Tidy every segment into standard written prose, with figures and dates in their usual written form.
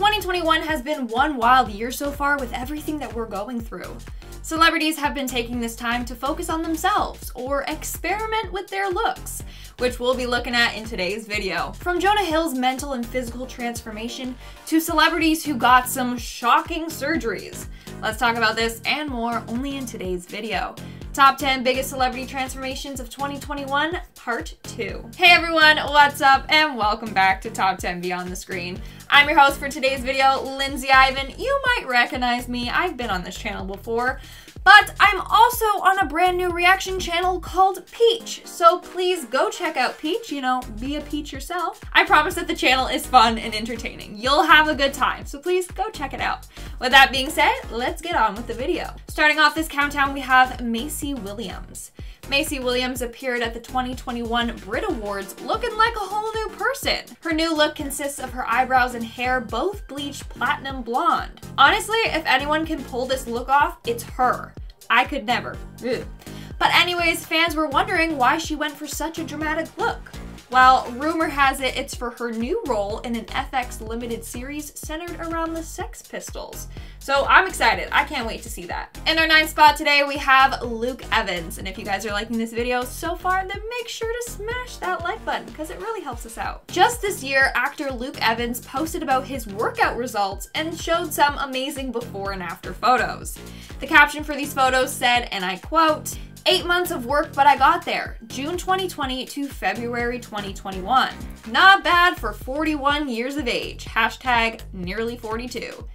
2021 has been one wild year so far with everything that we're going through. Celebrities have been taking this time to focus on themselves or experiment with their looks, which we'll be looking at in today's video. From Jonah Hill's mental and physical transformation to celebrities who got some shocking surgeries. Let's talk about this and more only in today's video. Top 10 Biggest Celebrity Transformations of 2021, Part 2. Hey everyone, what's up and welcome back to Top 10 Beyond the Screen. I'm your host for today's video, Lindsay Ivan. You might recognize me, I've been on this channel before, but I'm also on a brand new reaction channel called Peach, so please go check out Peach, you know, be a peach yourself. I promise that the channel is fun and entertaining. You'll have a good time, so please go check it out. With that being said, let's get on with the video. Starting off this countdown, we have Macy Williams. Macy Williams appeared at the 2021 Brit Awards looking like a whole new person. Her new look consists of her eyebrows and hair both bleached platinum blonde. Honestly, if anyone can pull this look off, it's her. I could never. Ugh. But anyways, fans were wondering why she went for such a dramatic look. Well, rumor has it it's for her new role in an FX limited series centered around the Sex Pistols. So I'm excited. I can't wait to see that. In our ninth spot today, we have Luke Evans. And if you guys are liking this video so far, then make sure to smash that like button because it really helps us out. Just this year, actor Luke Evans posted about his workout results and showed some amazing before and after photos. The caption for these photos said, and I quote, "8 months of work, but I got there. June 2020 to February 2021. Not bad for 41 years of age. Hashtag nearly 42.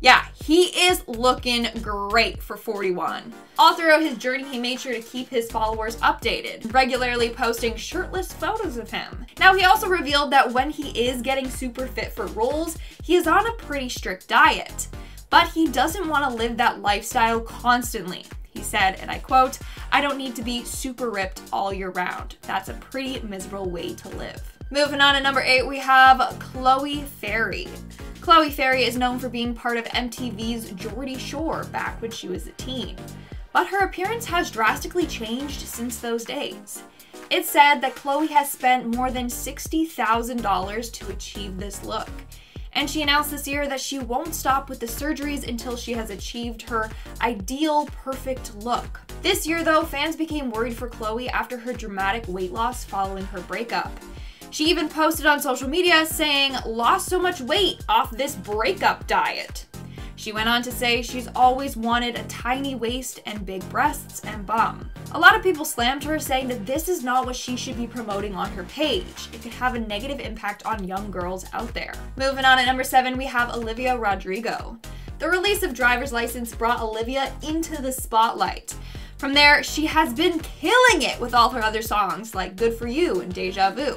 Yeah, he is looking great for 41. All throughout his journey, he made sure to keep his followers updated, regularly posting shirtless photos of him. Now, he also revealed that when he is getting super fit for roles, he is on a pretty strict diet, but he doesn't want to live that lifestyle constantly. He said, and I quote, "I don't need to be super ripped all year round. That's a pretty miserable way to live." Moving on to number 8, we have Chloe Ferry. Chloe Ferry is known for being part of MTV's Geordie Shore back when she was a teen, but her appearance has drastically changed since those days. It's said that Chloe has spent more than $60,000 to achieve this look. And she announced this year that she won't stop with the surgeries until she has achieved her ideal perfect look. This year though, fans became worried for Chloe after her dramatic weight loss following her breakup. She even posted on social media saying, "Lost so much weight off this breakup diet." She went on to say she's always wanted a tiny waist and big breasts and bum. A lot of people slammed her saying that this is not what she should be promoting on her page. It could have a negative impact on young girls out there. Moving on at number 7, we have Olivia Rodrigo. The release of Driver's License brought Olivia into the spotlight. From there, she has been killing it with all her other songs like Good For You and Deja Vu.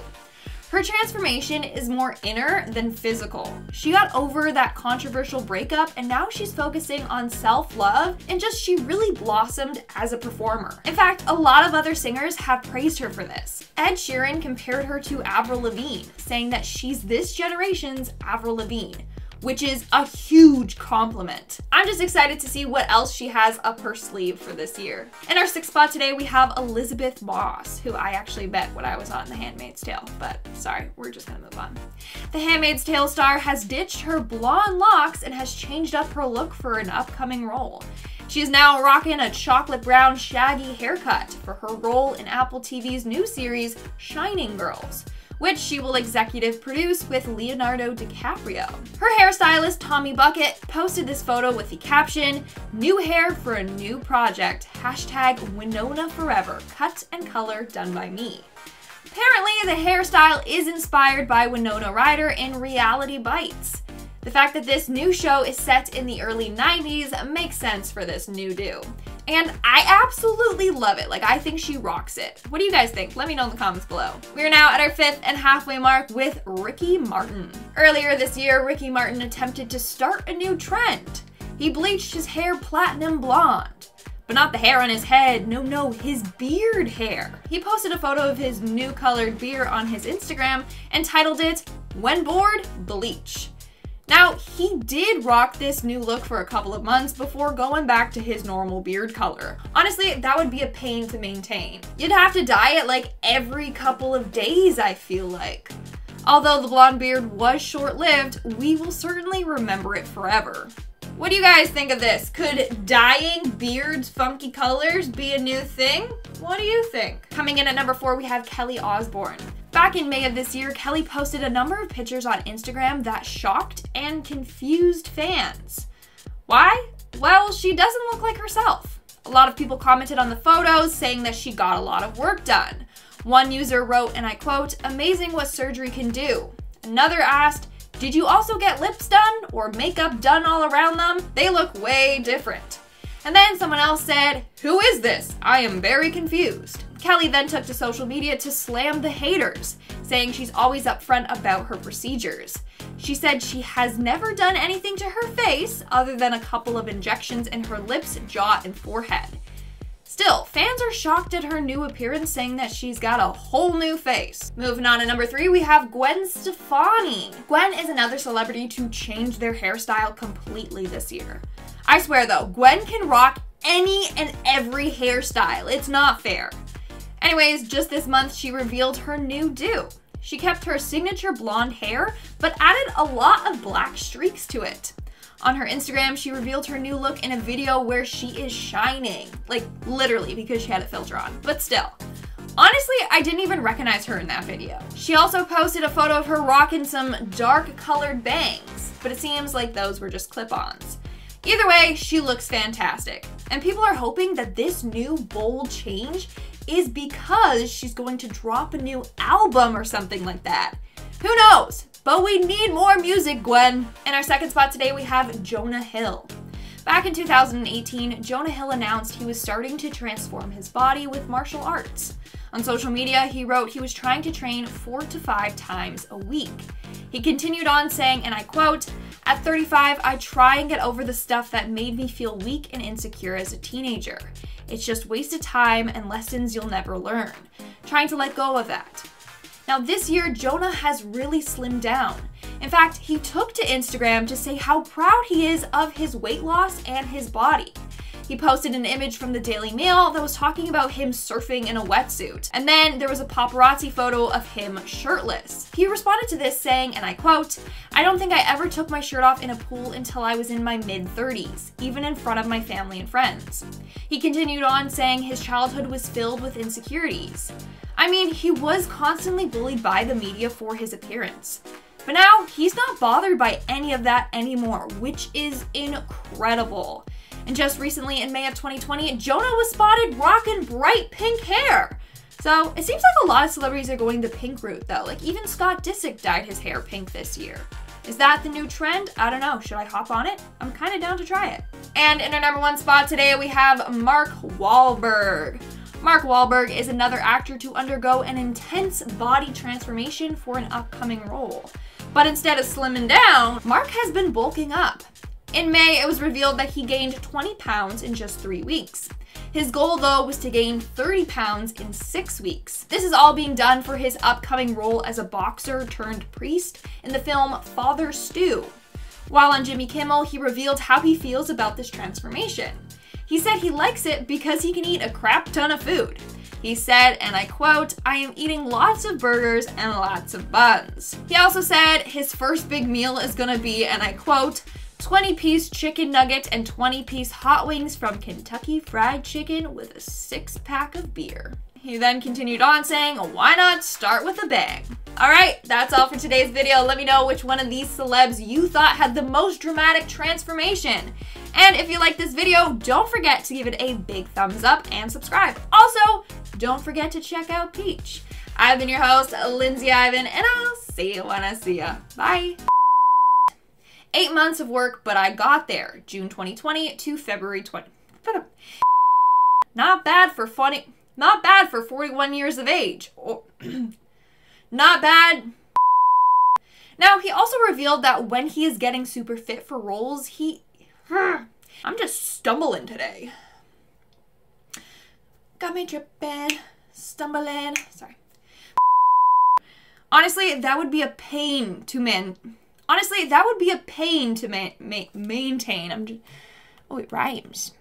Her transformation is more inner than physical. She got over that controversial breakup and now she's focusing on self-love and just she really blossomed as a performer. In fact, a lot of other singers have praised her for this. Ed Sheeran compared her to Avril Lavigne, saying that she's this generation's Avril Lavigne, which is a huge compliment. I'm just excited to see what else she has up her sleeve for this year. In our sixth spot today, we have Elizabeth Moss, who I actually bet when I was on The Handmaid's Tale, but sorry, we're just gonna move on. The Handmaid's Tale star has ditched her blonde locks and has changed up her look for an upcoming role. She's now rocking a chocolate brown shaggy haircut for her role in Apple TV's new series, Shining Girls, which she will executive produce with Leonardo DiCaprio. Her hairstylist, Tommy Bucket, posted this photo with the caption, "New hair for a new project, hashtag Winona forever, cut and color done by me." Apparently, the hairstyle is inspired by Winona Ryder in Reality Bites. The fact that this new show is set in the early 90s makes sense for this new do. And I absolutely love it. Like, I think she rocks it. What do you guys think? Let me know in the comments below. We are now at our fifth and halfway mark with Ricky Martin. Earlier this year, Ricky Martin attempted to start a new trend. He bleached his hair platinum blonde, but not the hair on his head. No, no, his beard hair. He posted a photo of his new colored beard on his Instagram and titled it, "When Bored, Bleach." Now, he did rock this new look for a couple of months before going back to his normal beard color. Honestly, that would be a pain to maintain. You'd have to dye it like every couple of days, I feel like. Although the blonde beard was short-lived, we will certainly remember it forever. What do you guys think of this? Could dyeing beards funky colors be a new thing? What do you think? Coming in at number 4, we have Kelly Osbourne. Back in May of this year, Kelly posted a number of pictures on Instagram that shocked and confused fans. Why? Well, she doesn't look like herself. A lot of people commented on the photos, saying that she got a lot of work done. One user wrote, and I quote, "Amazing what surgery can do." Another asked, "Did you also get lips done or makeup done all around them? They look way different." And then someone else said, "Who is this? I am very confused." Kelly then took to social media to slam the haters, saying she's always upfront about her procedures. She said she has never done anything to her face other than a couple of injections in her lips, jaw, and forehead. Still, fans are shocked at her new appearance, saying that she's got a whole new face. Moving on to number 3, we have Gwen Stefani. Gwen is another celebrity to change their hairstyle completely this year. I swear though, Gwen can rock any and every hairstyle. It's not fair. Anyways, just this month she revealed her new do. She kept her signature blonde hair, but added a lot of black streaks to it. On her Instagram, she revealed her new look in a video where she is shining. Like, literally, because she had a filter on. But still. Honestly, I didn't even recognize her in that video. She also posted a photo of her rocking some dark-colored bangs, but it seems like those were just clip-ons. Either way, she looks fantastic. And people are hoping that this new bold change is because she's going to drop a new album or something like that. Who knows? But we need more music, Gwen. In our second spot today, we have Jonah Hill. Back in 2018, Jonah Hill announced he was starting to transform his body with martial arts. On social media, he wrote he was trying to train 4 to 5 times a week. He continued on saying, and I quote, "At 35, I try and get over the stuff that made me feel weak and insecure as a teenager. It's just wasted time and lessons you'll never learn. Trying to let go of that." Now this year, Jonah has really slimmed down. In fact, he took to Instagram to say how proud he is of his weight loss and his body. He posted an image from the Daily Mail that was talking about him surfing in a wetsuit. And then there was a paparazzi photo of him shirtless. He responded to this saying, and I quote, "I don't think I ever took my shirt off in a pool until I was in my mid-30s, even in front of my family and friends." He continued on saying his childhood was filled with insecurities. I mean, he was constantly bullied by the media for his appearance. But now, he's not bothered by any of that anymore, which is incredible. And just recently, in May of 2020, Jonah was spotted rocking bright pink hair. So, it seems like a lot of celebrities are going the pink route, though. Like, even Scott Disick dyed his hair pink this year. Is that the new trend? I don't know. Should I hop on it? I'm kind of down to try it. And in our number 1 spot today, we have Mark Wahlberg. Mark Wahlberg is another actor to undergo an intense body transformation for an upcoming role. But instead of slimming down, Mark has been bulking up. In May, it was revealed that he gained 20 pounds in just 3 weeks. His goal, though, was to gain 30 pounds in 6 weeks. This is all being done for his upcoming role as a boxer turned priest in the film Father Stu. While on Jimmy Kimmel, he revealed how he feels about this transformation. He said he likes it because he can eat a crap ton of food. He said, and I quote, "I am eating lots of burgers and lots of buns." He also said his first big meal is gonna be, and I quote, 20-piece chicken nugget and 20-piece hot wings from Kentucky Fried Chicken with a 6-pack of beer. He then continued on saying, "Why not start with a bang?" Alright, that's all for today's video. Let me know which one of these celebs you thought had the most dramatic transformation. And if you like this video, don't forget to give it a big thumbs up and subscribe. Also, don't forget to check out Peach. I've been your host, Lindsay Ivan, and I'll see you when I see ya. Bye. 8 months of work, but I got there. June 2020 to February 20. Not bad for 41 years of age. Or not bad. Now, he also revealed that when he is getting super fit for roles, he... I'm just stumbling today. Got me dripping, stumbling. Sorry. Honestly, that would be a pain to man. Honestly, that would be a pain to maintain. I'm just... Oh, it rhymes.